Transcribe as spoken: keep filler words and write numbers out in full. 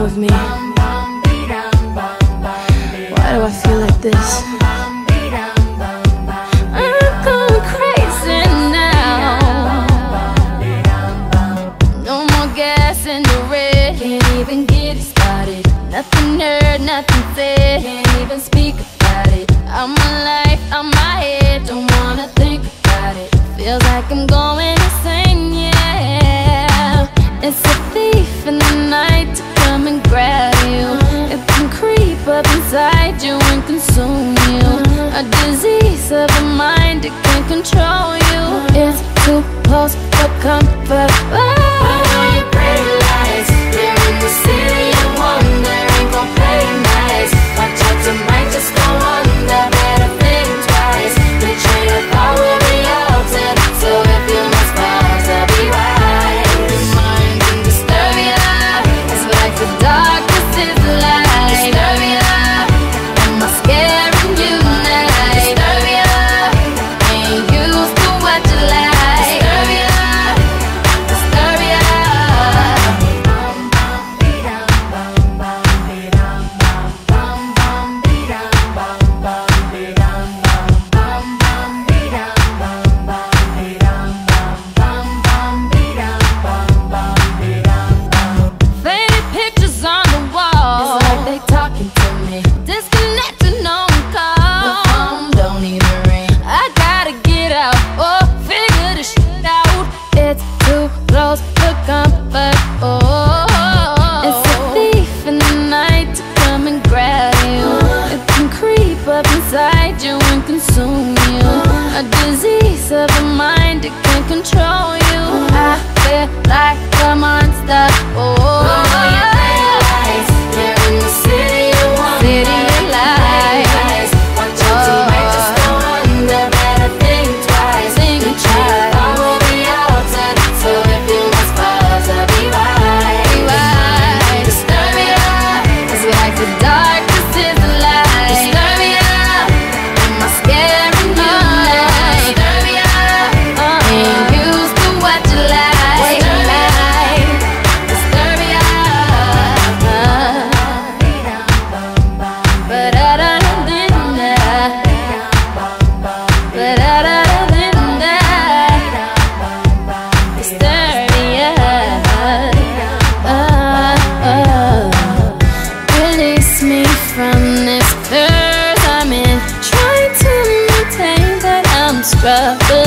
wrong with me? Why do I feel like this? I'm going crazy now. No more gas in the red. Can't even get it started. Nothing heard, nothing said. Can't even speak about it. I'm alive, I'm my head. Don't wanna think about it. Feels like I'm going insane, yeah. It's a thief in the night to come and grab you. It can creep up inside you and consume you. A disease of the mind, it can control you. It's too close for comfort. Oh, your pretty lies, they're in the city of wonder. Ain't gon' play nice. Watch out, they might just go under. Better think twice. They train a thought will be altered. So if you must pause, I'll be right. Your mind can disturb your life. It's like the darkness is the light. Disturb your life. Am I scaring you now? Disturb your life. Ain't used to what you like. Disturb your life. Disturb your but